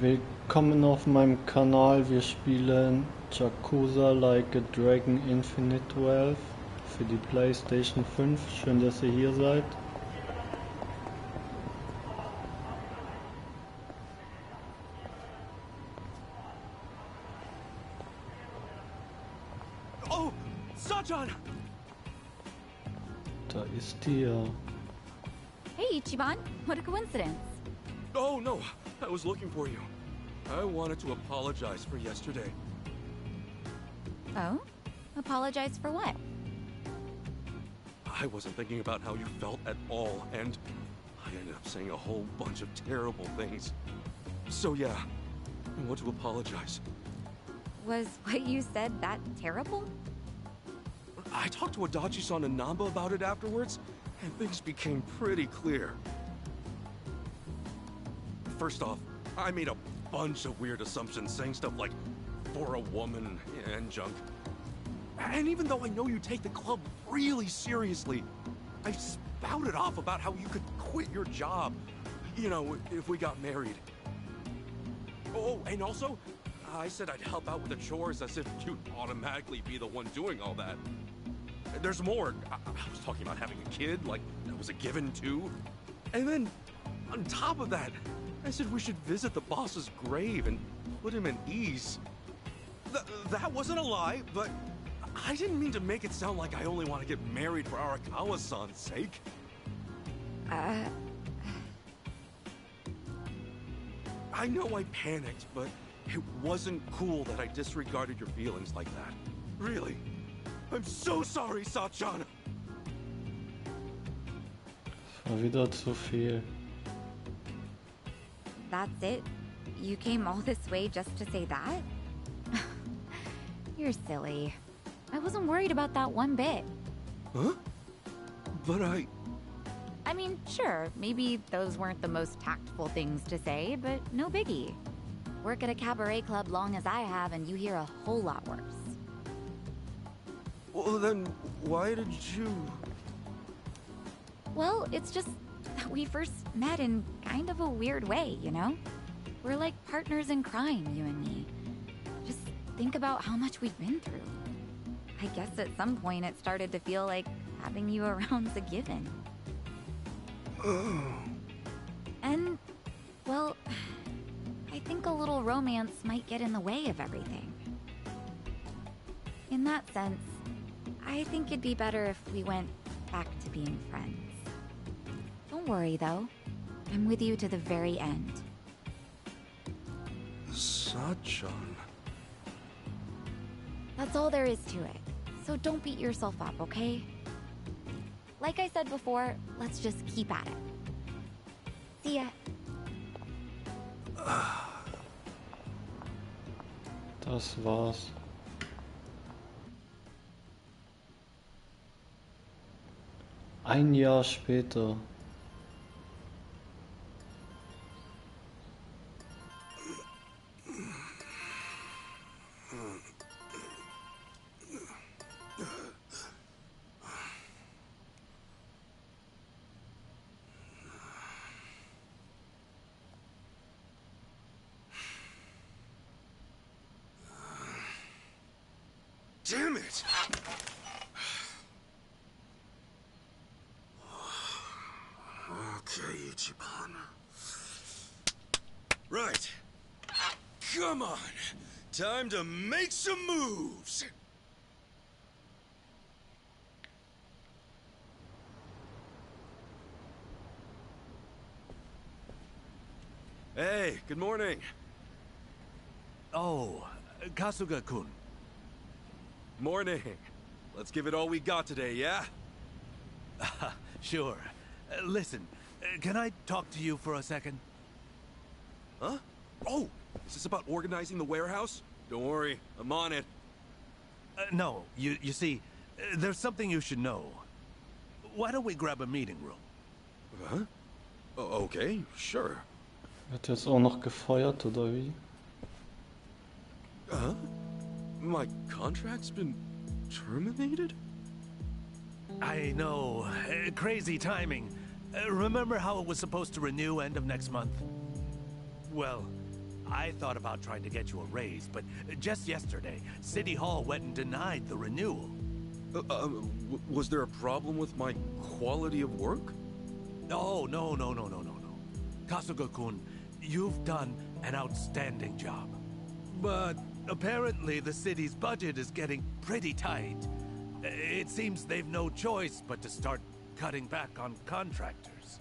Willkommen auf meinem Kanal, wir spielen Yakuza Like a Dragon Infinite Wealth für die PlayStation 5. Schön, dass ihr hier seid. Oh, Sachana! Da ist die ja. Hey Ichiban, what a coincidence. Oh no, I was looking for you. I wanted to apologize for yesterday. Oh? Apologize for what? I wasn't thinking about how you felt at all, and I ended up saying a whole bunch of terrible things. So yeah, I want to apologize. Was what you said that terrible? I talked to Adachi-san and Namba about it afterwards, and things became pretty clear. First off, I made a bunch of weird assumptions, saying stuff like, for a woman, and junk. And even though I know you take the club really seriously, I spouted off about how you could quit your job, you know, if we got married. Oh, and also, I said I'd help out with the chores as if you'd automatically be the one doing all that. There's more. I was talking about having a kid, like, that was a given, too. And then, on top of that, I said we should visit the boss's grave and put him at ease. That wasn't a lie, but I didn't mean to make it sound like I only want to get married for Arakawa-san's sake. I know I panicked, but it wasn't cool that I disregarded your feelings like that. Really. I'm so sorry, Sachana. Wieder zu viel. That's it? You came all this way just to say that? You're silly. I wasn't worried about that one bit. Huh? But I mean, sure, maybe those weren't the most tactful things to say, but no biggie. Work at a cabaret club long as I have, and you hear a whole lot worse. Well, then, why did you... Well, it's just... that we first met in kind of a weird way, you know? We're like partners in crime, you and me. Just think about how much we've been through. I guess at some point it started to feel like having you around's a given. And, well, I think a little romance might get in the way of everything. In that sense, I think it'd be better if we went back to being friends. Don't worry, though. I'm with you to the very end. Sachan... That's all there is to it. So don't beat yourself up, okay? Like I said before, let's just keep at it. See ya. Das war's. Ein Jahr später. Damn it! Okay, Ichiban. Right. Come on! Time to make some moves! Hey, good morning! Oh, Kasuga-kun. Morning. Let's give it all we got today, yeah? Sure. Listen, can I talk to you for a second? Huh? Oh, is this about organizing the warehouse? Don't worry, I'm on it. No, you see, there's something you should know. Why don't we grab a meeting room? Huh? Oh, okay, sure. Wird jetzt auch noch gefeuert, oder wie? Huh? My contract's been terminated? I know. Crazy timing. Remember how it was supposed to renew end of next month? Well, I thought about trying to get you a raise, but just yesterday, City Hall went and denied the renewal. Was there a problem with my quality of work? No. Kasuga-kun, you've done an outstanding job. But apparently the city's budget is getting pretty tight. It seems they've no choice but to start cutting back on contractors.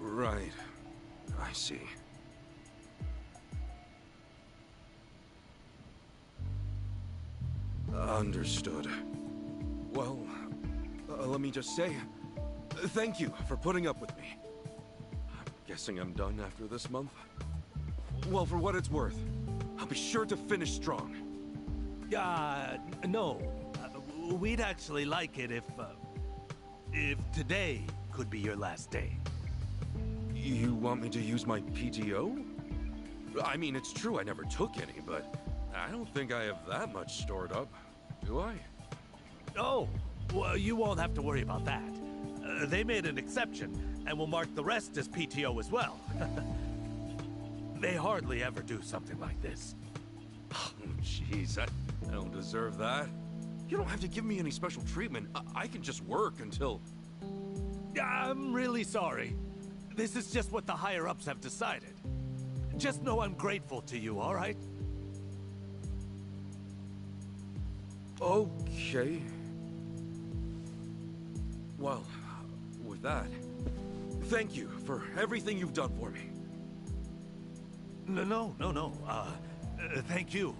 Right. I see. Understood. Well, let me just say, thank you for putting up with me. I'm guessing I'm done after this month. Well, for what it's worth, I'll be sure to finish strong. No. We'd actually like it if today could be your last day. You want me to use my PTO? I mean, it's true I never took any, but I don't think I have that much stored up, do I? Oh, well, you won't have to worry about that. They made an exception, and will mark the rest as PTO as well. They hardly ever do something like this. Oh, jeez, I don't deserve that. You don't have to give me any special treatment. I can just work until... I'm really sorry. This is just what the higher-ups have decided. Just know I'm grateful to you, all right? Okay. Well, with that, thank you for everything you've done for me. No. Thank you.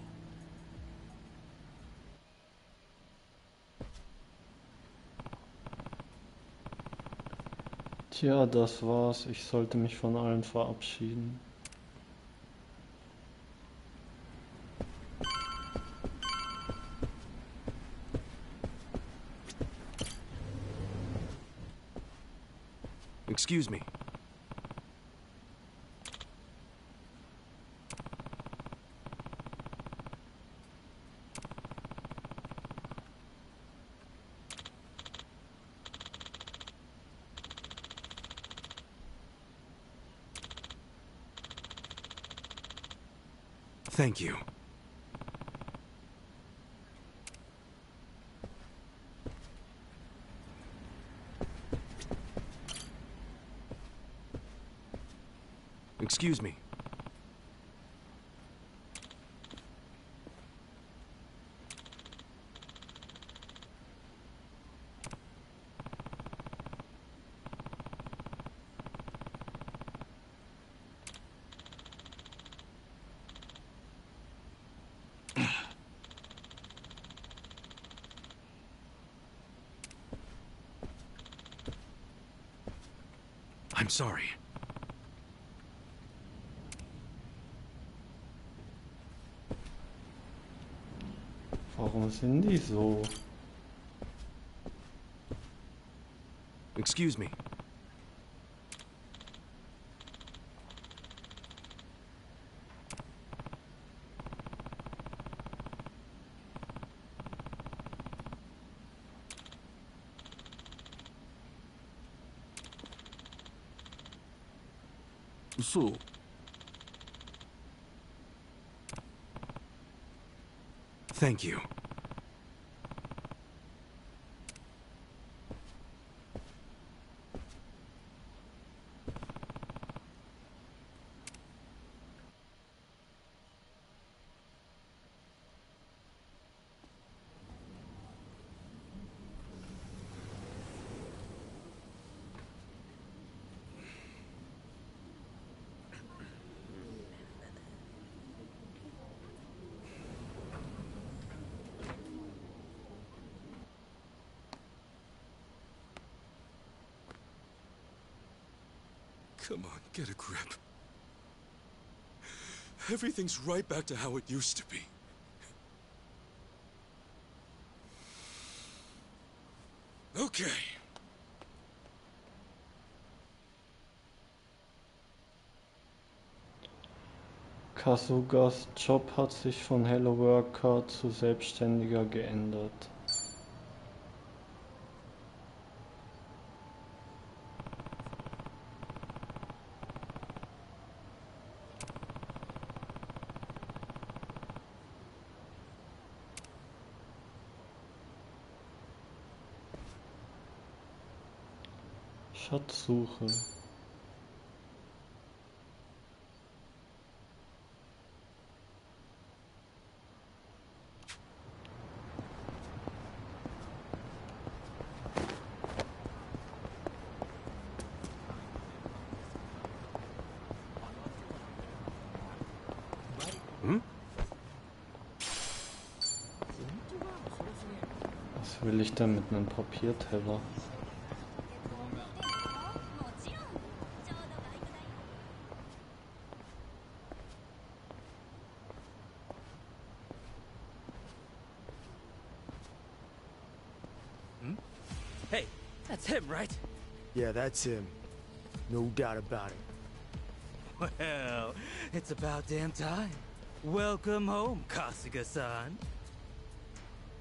Tja, das war's. Ich sollte mich von allen verabschieden. Excuse me. Thank you. Excuse me. I'm sorry. Warum sind die so? Excuse me. So. Thank you. Come on, get a grip. Everything's right back to how it used to be. Okay. Kasugas Job hat sich von Hello Worker zu Selbstständiger geändert. Schatzsuche. Will ich denn mit einem Papierteller? Hm? Hey, that's him, right? Yeah, that's him. No doubt about it. Well, it's about damn time. Welcome home, Kasuga-san.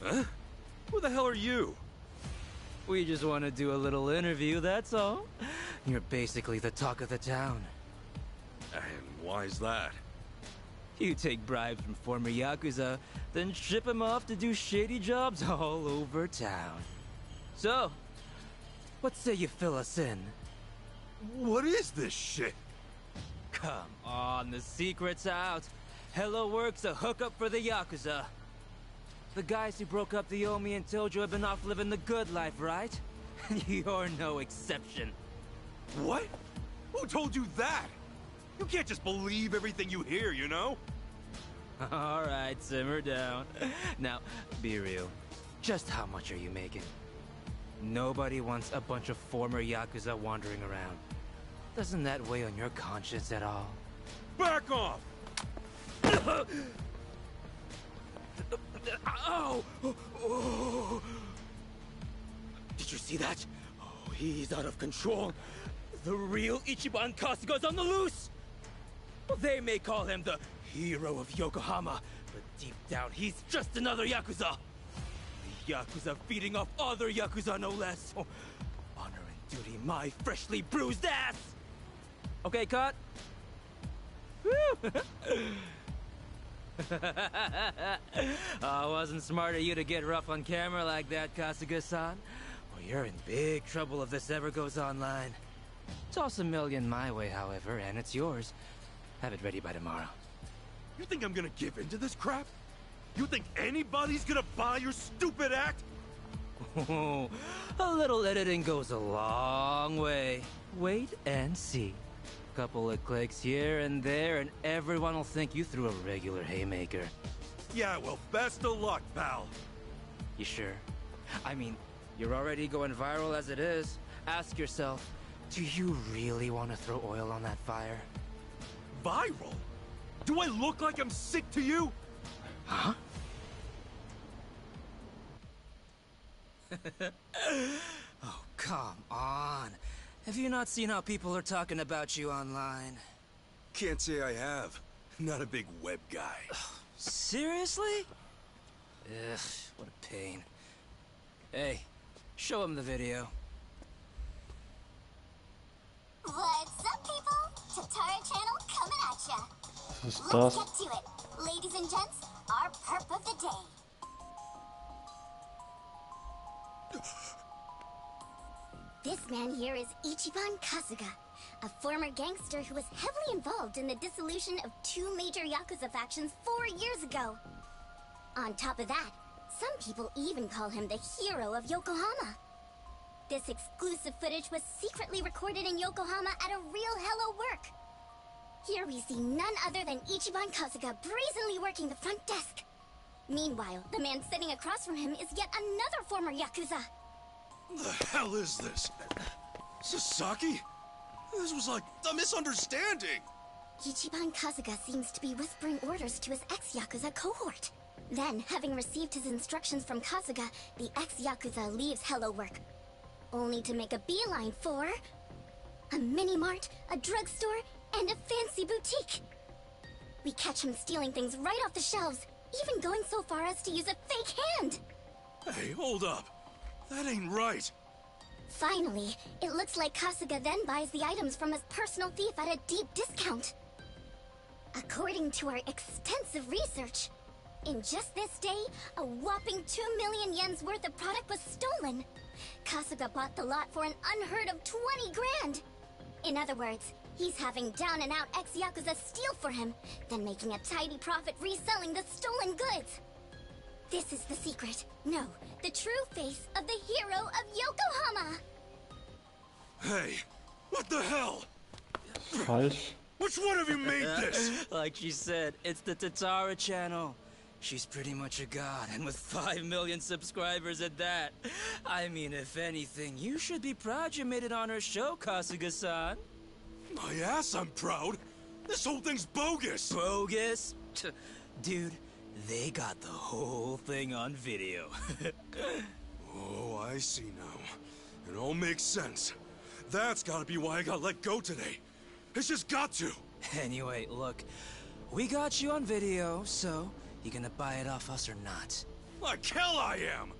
Huh? Who the hell are you? We just want to do a little interview, that's all. You're basically the talk of the town. And why is that? You take bribes from former Yakuza, then ship them off to do shady jobs all over town. So, what say you fill us in? What is this shit? Come on, the secret's out. Hello Worker's a hookup for the Yakuza. The guys who broke up the Omi and Tojo have been off living the good life, right? You're no exception. What? Who told you that? You can't just believe everything you hear, you know? Alright, simmer down. Now, be real. Just how much are you making? Nobody wants a bunch of former Yakuza wandering around. Doesn't that weigh on your conscience at all? Back off! Ow! Oh, oh. Did you see that? Oh, he's out of control. The real Ichiban Kasuga's on the loose. Well, they may call him the hero of Yokohama, but deep down, he's just another Yakuza. The Yakuza feeding off other Yakuza, no less. Oh, honor and duty, my freshly bruised ass. Okay, cut. Woo! Oh, wasn't smart of you to get rough on camera like that, Kasuga-san. Well, you're in big trouble if this ever goes online. Toss $1 million my way, however, and it's yours. Have it ready by tomorrow. You think I'm gonna give into this crap? You think anybody's gonna buy your stupid act? Oh, a little editing goes a long way. Wait and see. Couple of clicks here and there, and everyone will think you threw a regular haymaker. Yeah, well, best of luck, pal. You sure? I mean, you're already going viral as it is. Ask yourself, do you really want to throw oil on that fire? Viral? Do I look like I'm sick to you? Huh? Oh, come on. Have you not seen how people are talking about you online? Can't say I have. Not a big web guy. Seriously? Ugh, what a pain. Hey, show him the video. What's up, people? Tatara Channel coming at ya. Let's get to it. Ladies and gents, our perp of the day. This man here is Ichiban Kasuga, a former gangster who was heavily involved in the dissolution of 2 major Yakuza factions 4 years ago. On top of that, some people even call him the hero of Yokohama. This exclusive footage was secretly recorded in Yokohama at a real Hello Work. Here we see none other than Ichiban Kasuga brazenly working the front desk. Meanwhile, the man sitting across from him is yet another former Yakuza. The hell is this? Sasaki? This was like a misunderstanding! Ichiban Kasuga seems to be whispering orders to his ex-Yakuza cohort. Then, having received his instructions from Kasuga, the ex-Yakuza leaves Hello Work. Only to make a beeline for... a mini-mart, a drugstore, and a fancy boutique! We catch him stealing things right off the shelves, even going so far as to use a fake hand! Hey, hold up! That ain't right! Finally, it looks like Kasuga then buys the items from his personal thief at a deep discount. According to our extensive research, in just this day, a whopping 2 million yen's worth of product was stolen. Kasuga bought the lot for an unheard of 20 grand! In other words, he's having down-and-out ex-Yakuza steal for him, then making a tidy profit reselling the stolen goods! This is the secret, no, the true face of the hero of Yokohama! Hey, what the hell? Falsch. Which one of you made this? Like she said, it's the Tatara channel. She's pretty much a god, and with 5 million subscribers at that. I mean, if anything, you should be proud you made it on her show, Kasuga-san. My ass, I'm proud. This whole thing's bogus. Bogus? Dude, they got the whole thing on video. Oh, I see now. It all makes sense. That's gotta be why I got let go today. It's just got to. Anyway, look, we got you on video, so you gonna buy it off us or not? Like hell I am!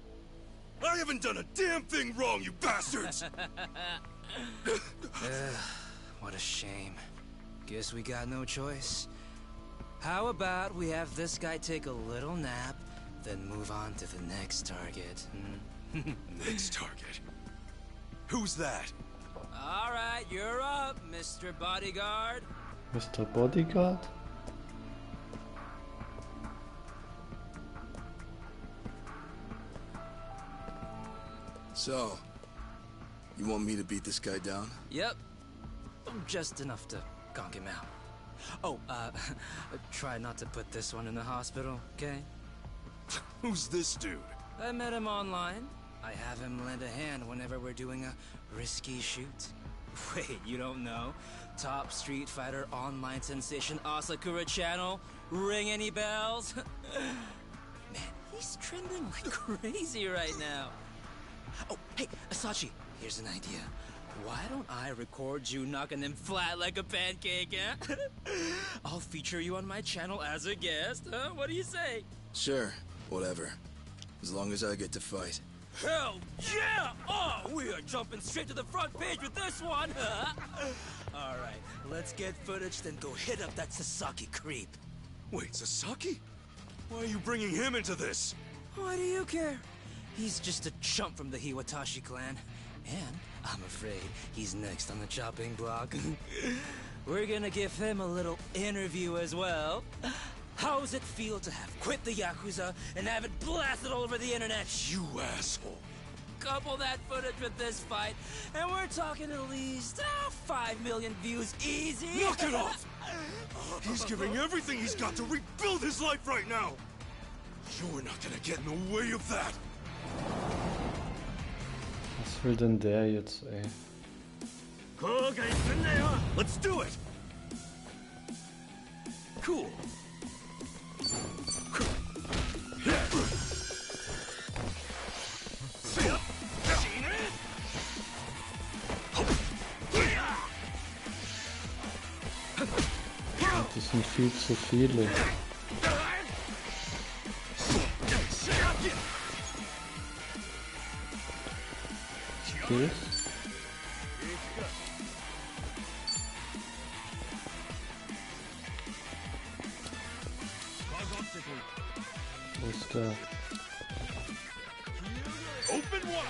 I haven't done a damn thing wrong, you bastards! What a shame. Guess we got no choice. How about we have this guy take a little nap, then move on to the next target? Hmm? Next target? Who's that? Alright, you're up, Mr. Bodyguard. Mr. Bodyguard? So, you want me to beat this guy down? Yep. Just enough to conk him out. Oh, try not to put this one in the hospital, okay? Who's this dude? I met him online. I have him lend a hand whenever we're doing a risky shoot. Wait, you don't know? Top Street Fighter online sensation Asakura Channel. Ring any bells? Man, he's trending like crazy right now. Oh, hey, Asachi, here's an idea. Why don't I record you knocking him flat like a pancake, eh? I'll feature you on my channel as a guest, huh? What do you say? Sure, whatever. As long as I get to fight. Hell yeah! Oh, we are jumping straight to the front page with this one! Alright, let's get footage, then go hit up that Sasaki creep. Wait, Sasaki? Why are you bringing him into this? Why do you care? He's just a chump from the Hiwatashi clan. And, I'm afraid, he's next on the chopping block. We're gonna give him a little interview as well. How does it feel to have quit the Yakuza and have it blasted all over the internet? You asshole! Couple that footage with this fight, and we're talking at least 5 million views easy! Knock it off! He's giving everything he's got to rebuild his life right now! You're not gonna get in the way of that! Was will denn der jetzt, ey? Let's do it! Cool! Das sind viel zu viele. Skills. Wo ist der? Open water.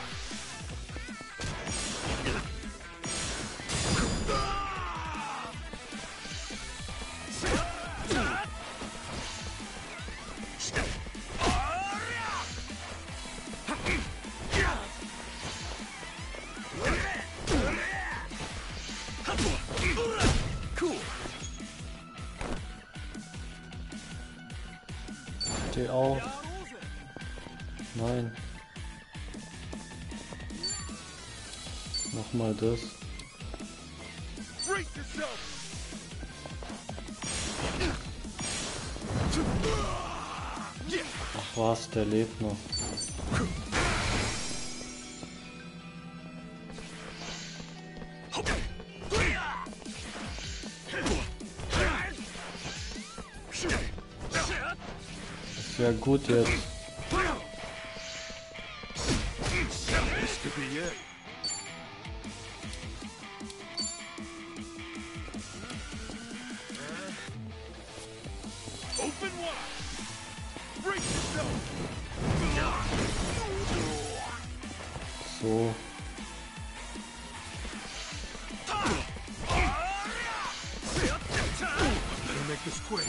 Auch. Nein. Nochmal das. Ach was, der lebt noch. Ja gut jetzt. before. Gonna make this quick.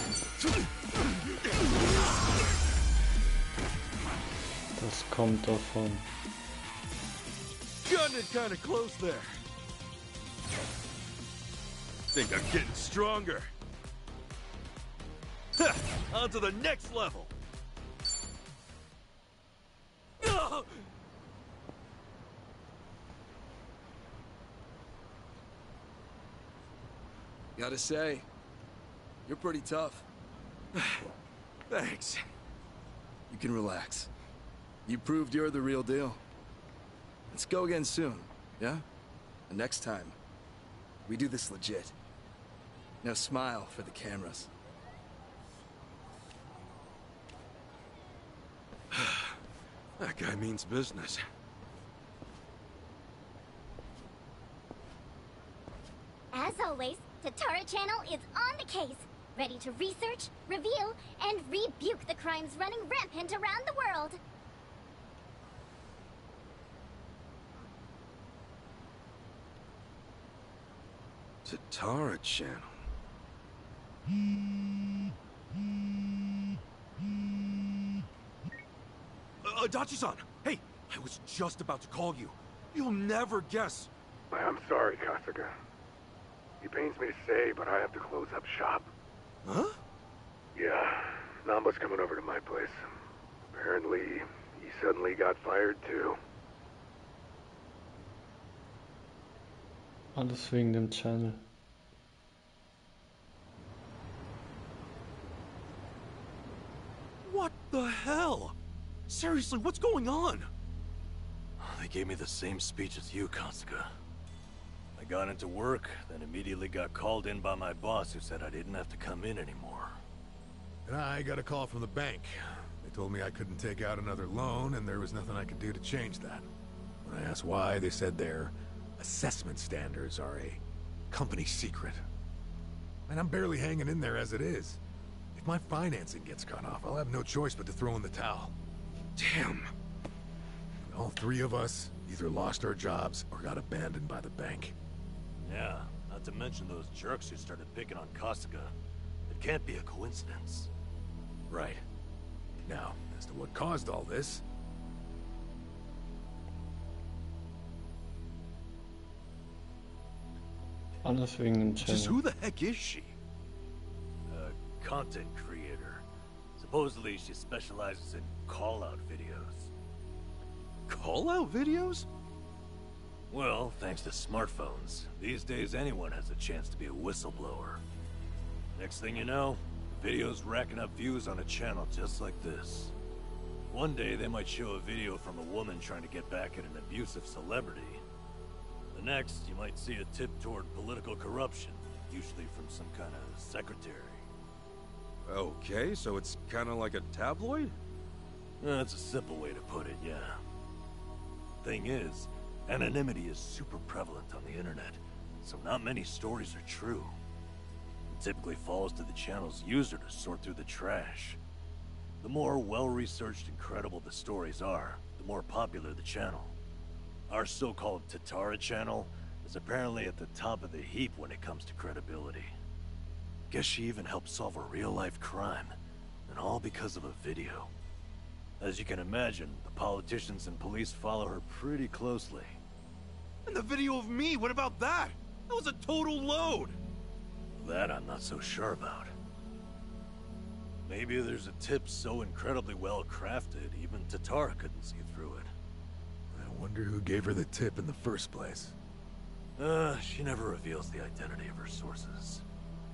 Das kommt davon. Gunning kind of close there. Think I'm getting stronger. Ha! On to the next level. Gotta say, you're pretty tough. Thanks. You can relax. You proved you're the real deal. Let's go again soon, yeah? And next time, we do this legit. Now smile for the cameras. That guy means business. As always, Tatara Channel is on the case, ready to research, reveal, and rebuke the crimes running rampant around the world. Tatara Channel. Adachi-san! Hey! I was just about to call you. You'll never guess. I'm sorry, Kasuga. It pains me to say, but I have to close up shop. Huh? Yeah. Namba's coming over to my place. Apparently, he suddenly got fired too. Alles wegen dem Channel. What the hell? Seriously, what's going on? They gave me the same speech as you, Kasuga. I got into work, then immediately got called in by my boss who said I didn't have to come in anymore. And I got a call from the bank. They told me I couldn't take out another loan and there was nothing I could do to change that. When I asked why, they said their assessment standards are a company secret. And I'm barely hanging in there as it is. If my financing gets cut off, I'll have no choice but to throw in the towel. Damn. All three of us either lost our jobs or got abandoned by the bank. Yeah, not to mention those jerks who started picking on Kasuga. It can't be a coincidence. Right. Now, as to what caused all this... Just who the heck is she? A content creator. Supposedly she specializes in call-out videos. Call-out videos? Well, thanks to smartphones, these days anyone has a chance to be a whistleblower. Next thing you know, videos racking up views on a channel just like this. One day they might show a video from a woman trying to get back at an abusive celebrity. The next, you might see a tip toward political corruption, usually from some kind of secretary. Okay, so it's kind of like a tabloid? That's a simple way to put it, yeah. Thing is, anonymity is super prevalent on the internet, so not many stories are true. It typically falls to the channel's user to sort through the trash. The more well-researched and credible the stories are, the more popular the channel. Our so-called Tatara channel is apparently at the top of the heap when it comes to credibility. Guess she even helped solve a real-life crime, and all because of a video. As you can imagine, the politicians and police follow her pretty closely. And the video of me, what about that? That was a total load! That I'm not so sure about. Maybe there's a tip so incredibly well-crafted, even Tatara couldn't see through it. I wonder who gave her the tip in the first place. She never reveals the identity of her sources.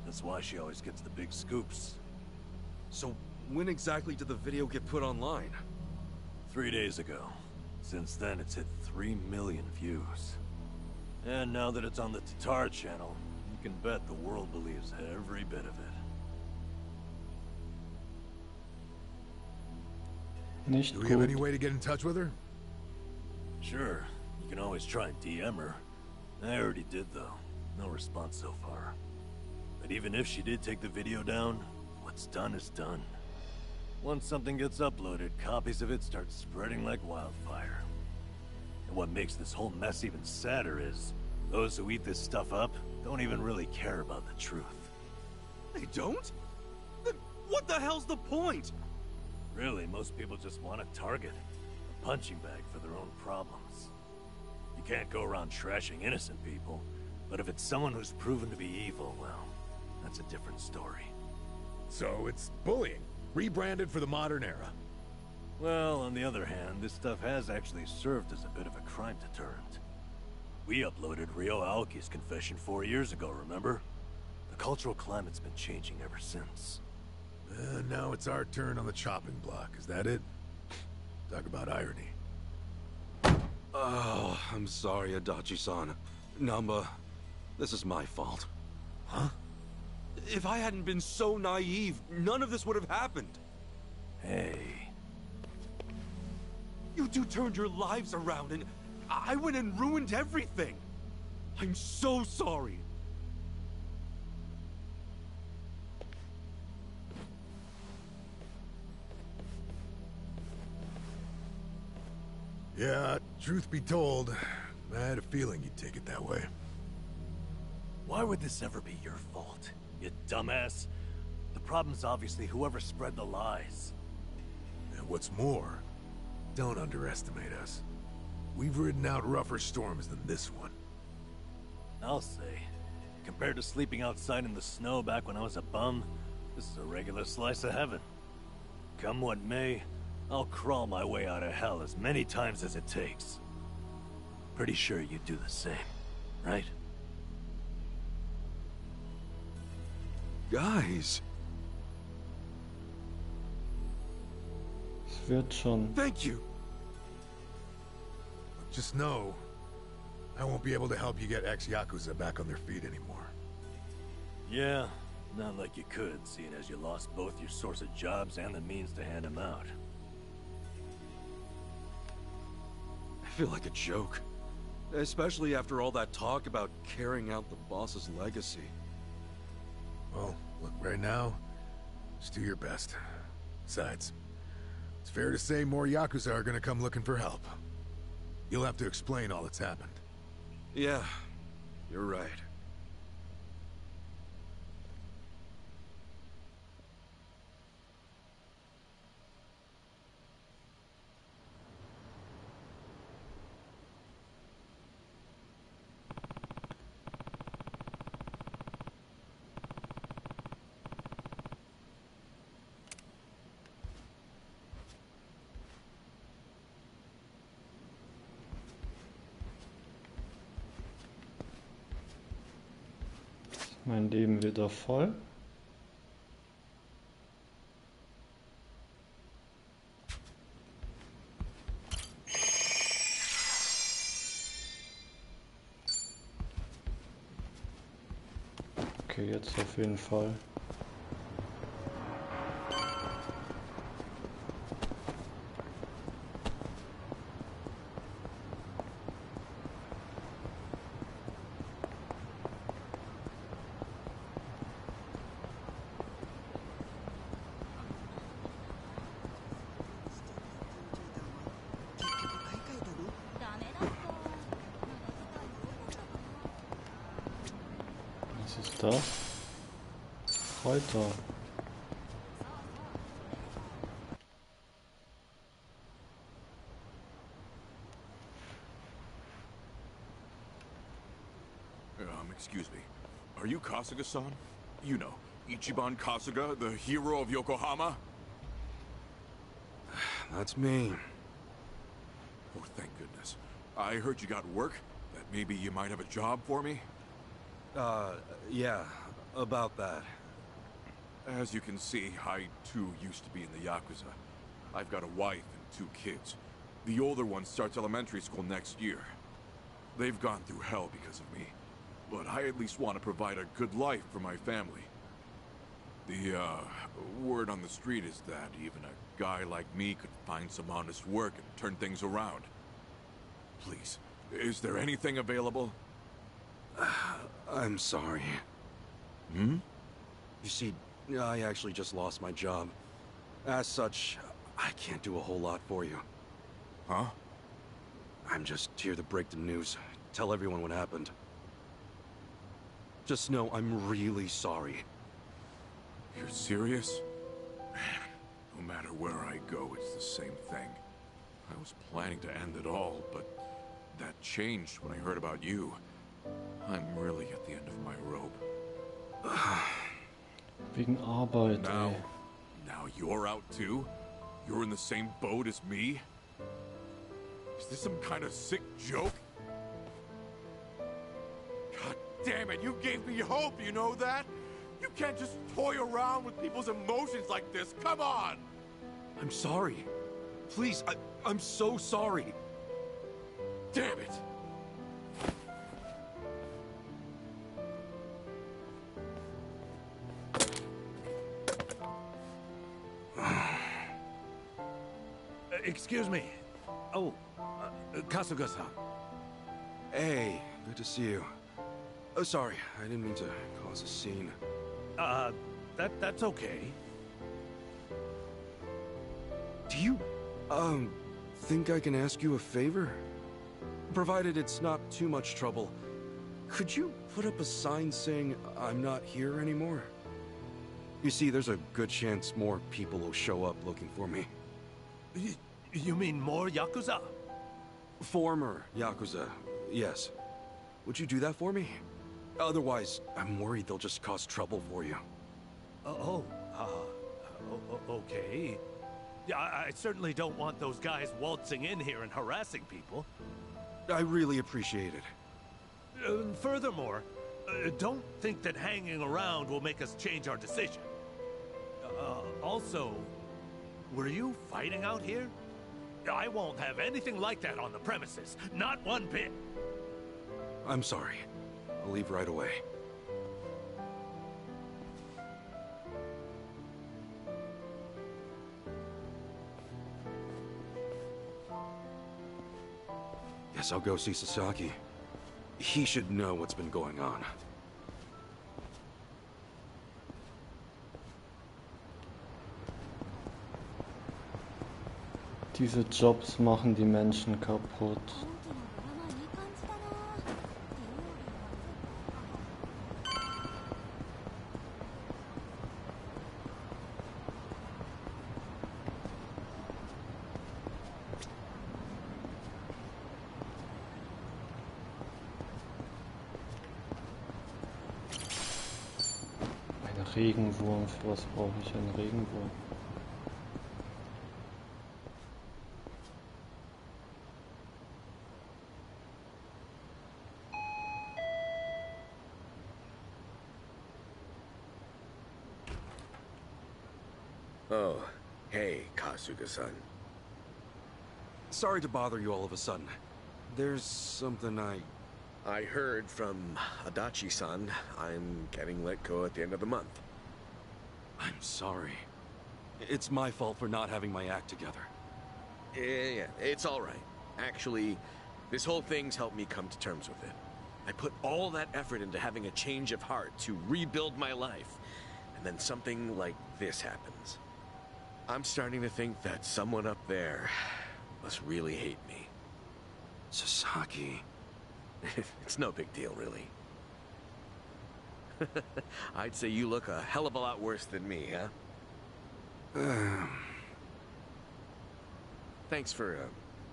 That's why she always gets the big scoops. So, when exactly did the video get put online? 3 days ago. Since then, it's hit 3 million views. And now that it's on the Tatara channel, you can bet the world believes every bit of it. Do we have any way to get in touch with her? Sure. You can always try and DM her. I already did, though. No response so far. But even if she did take the video down, what's done is done. Once something gets uploaded, copies of it start spreading like wildfire. And what makes this whole mess even sadder is, those who eat this stuff up don't even really care about the truth. They don't? Then what the hell's the point? Really, most people just want a target, a punching bag for their own problems. You can't go around trashing innocent people, but if it's someone who's proven to be evil, well, that's a different story. So it's bullying, rebranded for the modern era. Well, on the other hand, this stuff has actually served as a bit of a crime deterrent. We uploaded Ryo Aoki's confession 4 years ago, remember? The cultural climate's been changing ever since. Now it's our turn on the chopping block, is that it? Talk about irony. Oh, I'm sorry, Adachi-san. Namba, this is my fault. Huh? If I hadn't been so naive, none of this would have happened. Hey. You two turned your lives around, and I went and ruined everything. I'm so sorry. Yeah, truth be told, I had a feeling you'd take it that way. Why would this ever be your fault, you dumbass? The problem's obviously whoever spread the lies. And what's more, don't underestimate us. We've ridden out rougher storms than this one. I'll say, compared to sleeping outside in the snow back when I was a bum, this is a regular slice of heaven. Come what may, I'll crawl my way out of hell as many times as it takes. Pretty sure you do the same, right? Guys! Thank you! Just know, I won't be able to help you get ex-Yakuza back on their feet anymore. Yeah, not like you could, seeing as you lost both your source of jobs and the means to hand them out. I feel like a joke. Especially after all that talk about carrying out the boss's legacy. Well, look, right now, just do your best. Besides, it's fair to say more Yakuza are gonna come looking for help. You'll have to explain all that's happened. Yeah, you're right. Mein Leben wieder voll. Okay, jetzt auf jeden Fall. Alter. Excuse me. Are you Kasuga-san? You know, Ichiban Kasuga, the hero of Yokohama? That's me. Oh, thank goodness. I heard you got work. That maybe you might have a job for me? Yeah, about that. As you can see, I too used to be in the Yakuza. I've got a wife and 2 kids. The older one starts elementary school next year. They've gone through hell because of me, but I at least want to provide a good life for my family. The word on the street is that even a guy like me could find some honest work and turn things around. Please, is there anything available? I'm sorry. Hmm? You see, I actually just lost my job. As such, I can't do a whole lot for you. Huh? I'm just here to break the news. Tell everyone what happened. Just know I'm really sorry. You're serious? Man, no matter where I go, it's the same thing. I was planning to end it all, but that changed when I heard about you. I'm really at the end of my rope. Wegen Arbeit, ey. Now you're out too? You're in the same boat as me? Is this some kind of sick joke? God damn it, you gave me hope, you know that? You can't just toy around with people's emotions like this, come on! I'm sorry. Please, I'm so sorry. Damn it! Excuse me. Oh, Kasuga-san. Hey, good to see you. Oh, sorry, I didn't mean to cause a scene. That's okay. Do you, think I can ask you a favor? Provided it's not too much trouble, could you put up a sign saying I'm not here anymore? You see, there's a good chance more people will show up looking for me. You mean more Yakuza? Former Yakuza, yes. Would you do that for me? Otherwise, I'm worried they'll just cause trouble for you. Okay. Yeah, I certainly don't want those guys waltzing in here and harassing people. I really appreciate it. Furthermore, don't think that hanging around will make us change our decision. Also, were you fighting out here? I won't have anything like that on the premises. Not one bit. I'm sorry. I'll leave right away. Guess I'll go see Sasaki. He should know what's been going on. Diese Jobs machen die Menschen kaputt. Ein Regenwurm, für was brauche ich einen Regenwurm? Oh, hey, Kasuga-san. Sorry to bother you all of a sudden. There's something I heard from Adachi-san. I'm getting let go at the end of the month. I'm sorry. It's my fault for not having my act together. Yeah, it's all right. Actually, this whole thing's helped me come to terms with it. I put all that effort into having a change of heart to rebuild my life, and then something like this happens. I'm starting to think that someone up there must really hate me. Sasaki. It's no big deal, really. I'd say you look a hell of a lot worse than me, huh? Thanks for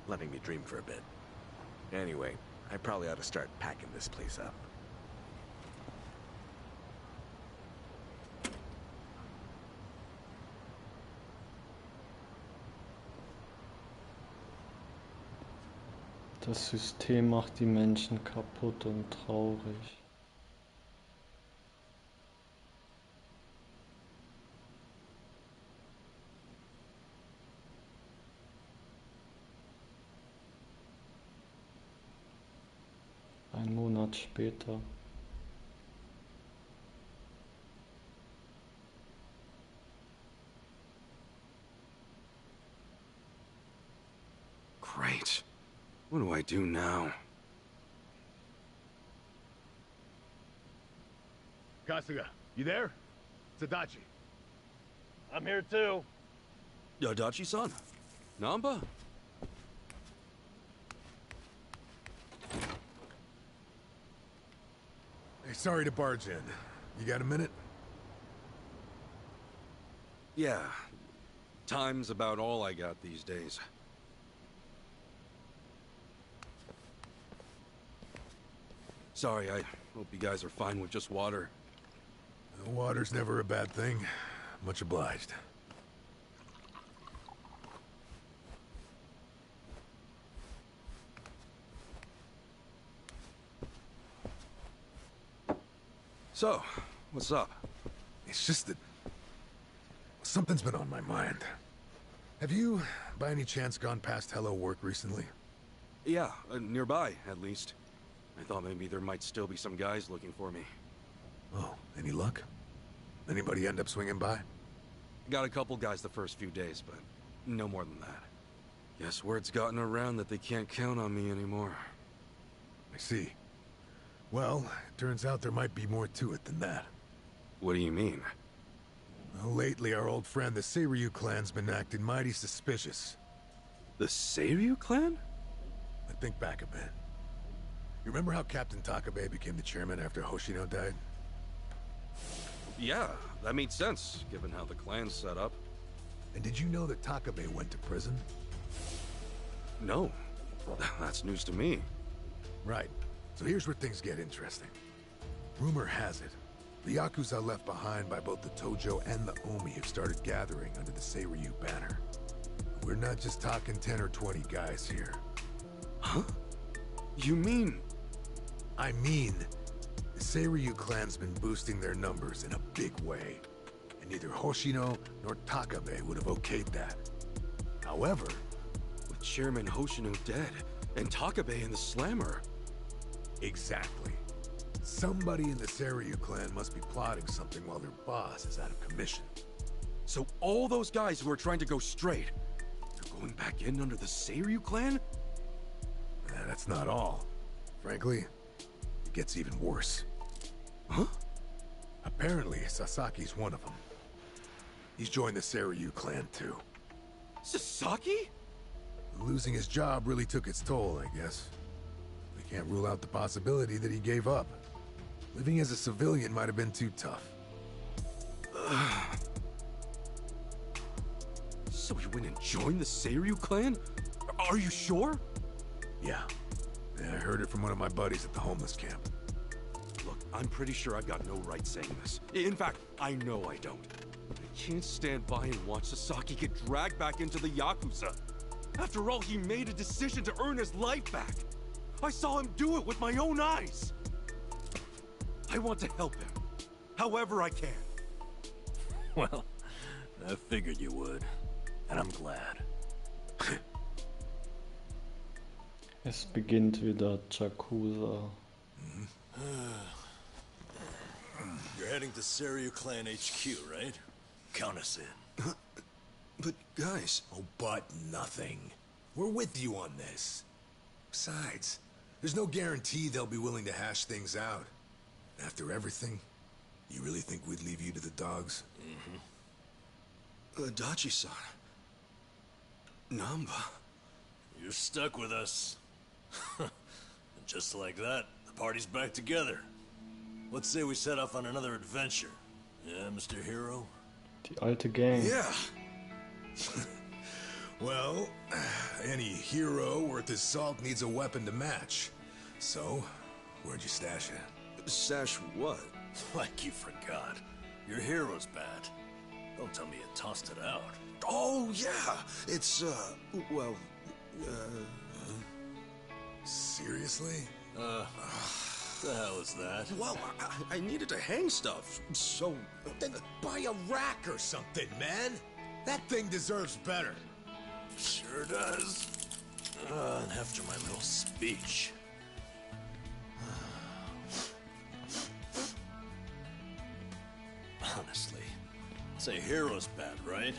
letting me dream for a bit. Anyway, I probably ought to start packing this place up. Das System macht die Menschen kaputt und traurig. Ein Monat später. Great. What do I do now? Kasuga, you there? It's Adachi. I'm here too. Adachi-san? Namba? Sorry to barge in. You got a minute? Yeah. Time's about all I got these days. Sorry, I hope you guys are fine with just water. Water's never a bad thing. Much obliged. So, what's up? It's just that something's been on my mind. Have you, by any chance, gone past Hello Work recently? Yeah, nearby, at least. I thought maybe there might still be some guys looking for me. Oh, any luck? Anybody end up swinging by? Got a couple guys the first few days, but no more than that. Guess word's gotten around that they can't count on me anymore. I see. Well, it turns out there might be more to it than that. What do you mean? Well, lately our old friend the Seiryu clan's been acting mighty suspicious. The Seiryu clan? I think back a bit. You remember how Captain Takabe became the chairman after Hoshino died? Yeah, that made sense, given how the clan's set up. And did you know that Takabe went to prison? No. That's news to me. Right. So here's where things get interesting. Rumor has it, the Yakuza left behind by both the Tojo and the Omi have started gathering under the Seiryu banner. We're not just talking 10 or 20 guys here. Huh? You mean... I mean, the Seiryu clan's been boosting their numbers in a big way, and neither Hoshino nor Takabe would have okayed that. However... With Chairman Hoshino dead, and Takabe in the slammer... Exactly. Somebody in the Seiryu clan must be plotting something while their boss is out of commission. So all those guys who are trying to go straight, they're going back in under the Seiryu clan? That's not all. Frankly, it gets even worse. Huh? Apparently, Sasaki's one of them. He's joined the Seiryu clan too. Sasaki? Losing his job really took its toll, I guess. Can't rule out the possibility that he gave up. Living as a civilian might have been too tough. So he went and joined the Seiryu clan? Are you sure? Yeah. I heard it from one of my buddies at the homeless camp. Look, I'm pretty sure I've got no right saying this. In fact, I know I don't. I can't stand by and watch Sasaki get dragged back into the Yakuza. After all, he made a decision to earn his life back. I saw him do it with my own eyes! I want to help him, however I can. Well, I figured you would, and I'm glad. Es beginnt wieder Yakuza. You're heading to Seiryu Clan HQ, right? Count us in. But guys... Oh, but nothing. We're with you on this. Besides... There's no guarantee they'll be willing to hash things out. After everything, you really think we'd leave you to the dogs? Mm-hmm. Adachi-san. Namba. You're stuck with us. And just like that, the party's back together. Let's say we set off on another adventure. Yeah, Mr. Hero? Die alte Gang. Yeah! Well, any hero worth his salt needs a weapon to match. So, where'd you stash it? Stash what? Like you forgot. Your hero's bat. Don't tell me you tossed it out. Oh, yeah! It's, well, Seriously? What the hell is that? Well, I needed to hang stuff, so... Then buy a rack or something, man! That thing deserves better. Sure does. And after my little speech. Honestly, it's a hero's bat, right?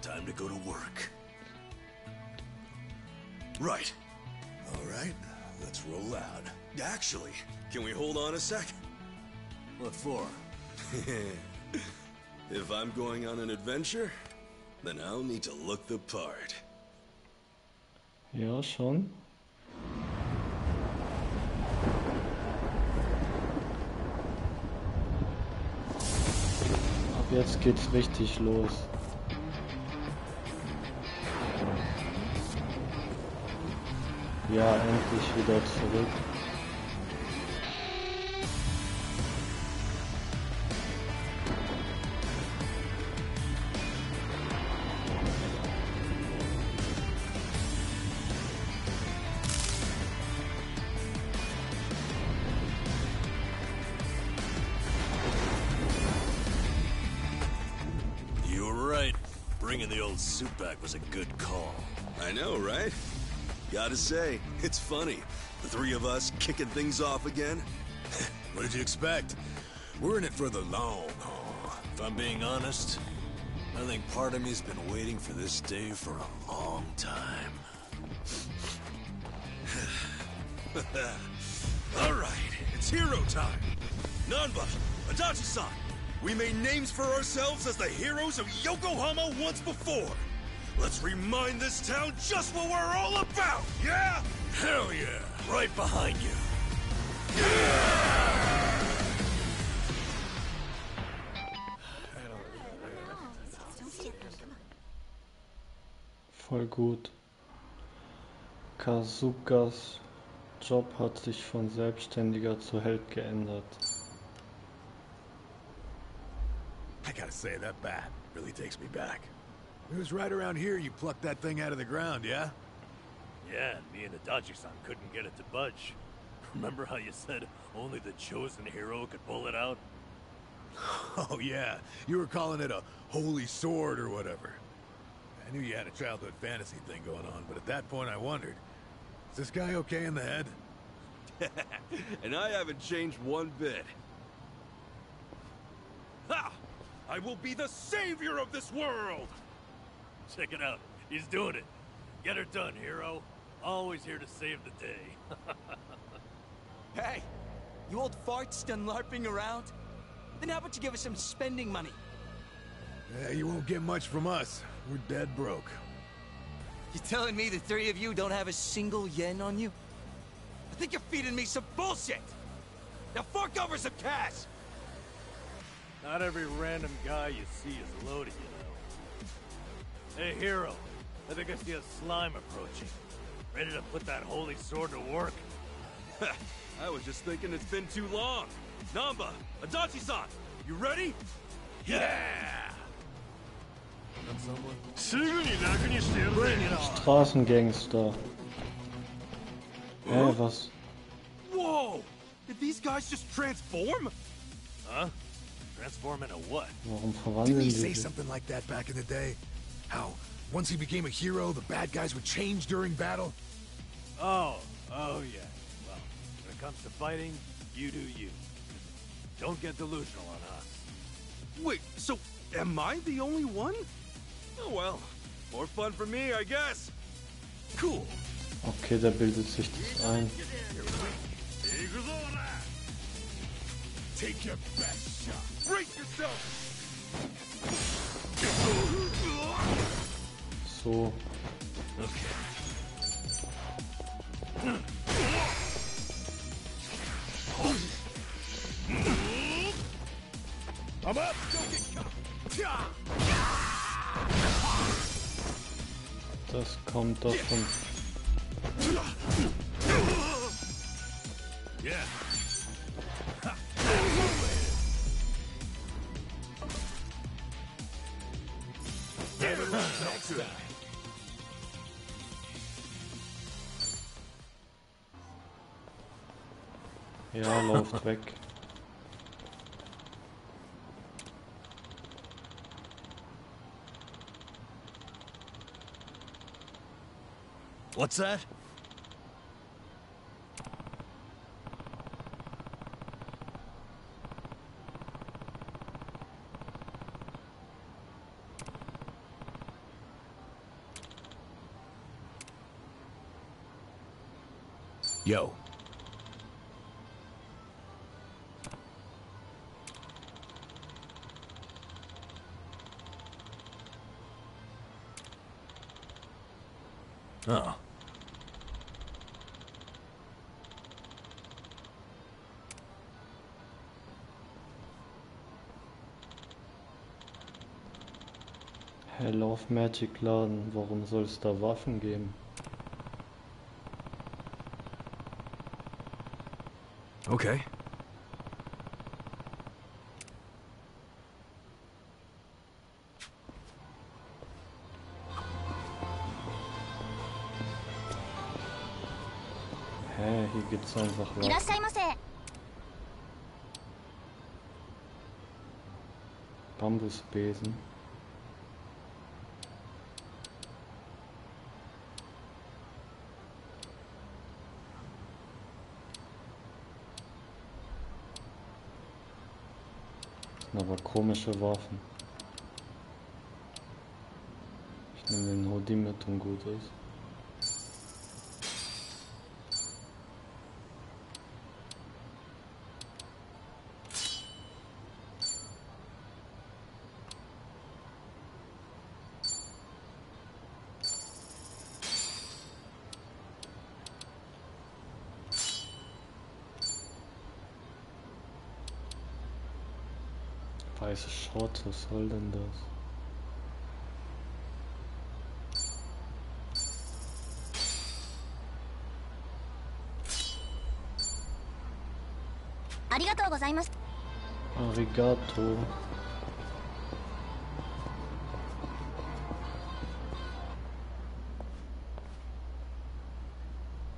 Time to go to work. Right. All right, let's roll out. Actually, can we hold on a sec? What for? If I'm going on an adventure... Then I'll need to look the part. Ja, schon. Jetzt geht's richtig los. Ja, endlich wieder zurück. Suit back was a good call. I know, right? Gotta say, it's funny. The three of us kicking things off again. What did you expect? We're in it for the long haul. If I'm being honest, I think part of me's been waiting for this day for a long time. Alright, it's hero time. Namba, Adachi-san. We made names for ourselves as the heroes of Yokohama once before. Let's remind this town just what we're all about, yeah? Hell yeah, right behind you. Yeah! Voll gut. Kasugas Job hat sich von Selbstständiger zu Held geändert. I gotta say, that bat really takes me back. It was right around here you plucked that thing out of the ground, yeah? Yeah, and me and Adachi-san couldn't get it to budge. Remember how you said only the chosen hero could pull it out? Oh yeah, you were calling it a holy sword or whatever. I knew you had a childhood fantasy thing going on, but at that point I wondered, is this guy okay in the head? And I haven't changed one bit. Ha! I will be the savior of this world! Check it out. He's doing it. Get her done, hero. Always here to save the day. Hey! You old farts done LARPing around? Then how about you give us some spending money? Yeah, you won't get much from us. We're dead broke. You telling me the three of you don't have a single yen on you? I think you're feeding me some bullshit! Now fork over some cash! Not every random guy you see is loaded, you know. Hey, hero. I think I see a slime approaching. Ready to put that holy sword to work? I was just thinking it's been too long. Namba, Adachi-san, you ready? Yeah! Straßengangster. Hey, was? Whoa! Did these guys just transform? Huh? Transform into what? Didn't he say something like that back in the day? How, once he became a hero, the bad guys would change during battle? Oh yeah. Well, when it comes to fighting, you do you. Don't get delusional on us. Wait, so am I the only one? Oh well, more fun for me, I guess. Cool. Okay, da bildet sich das ein. Take your best shot. Break yourself. So. Okay. I'm up. Das kommt davon. Yeah. Ja, läuft weg. What's that? Yo. Oh. Hell of Magic Laden, warum soll es da Waffen geben? Okay. Hä, hier gibt's einfach Waffen. Bambusbesen. Aber komische Waffen. Ich nehme den Hodi mit und gut ist. Weiße Shorts, was soll denn das? Arigatou gozaimasu. Arigato.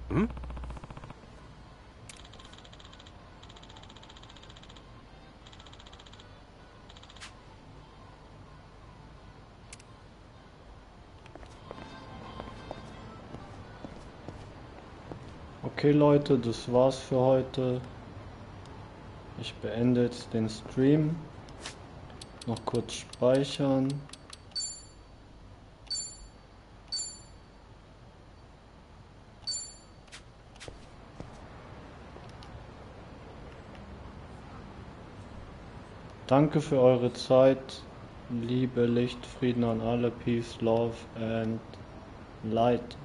Hm? Okay Leute, das war's für heute. Ich beende jetzt den Stream. Noch kurz speichern. Danke für eure Zeit. Liebe, Licht, Frieden an alle. Peace, Love and Light.